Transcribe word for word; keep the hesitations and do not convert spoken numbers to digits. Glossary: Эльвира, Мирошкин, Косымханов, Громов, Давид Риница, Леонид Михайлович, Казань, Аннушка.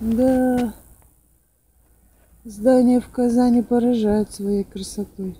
Да, здания в Казани поражают своей красотой.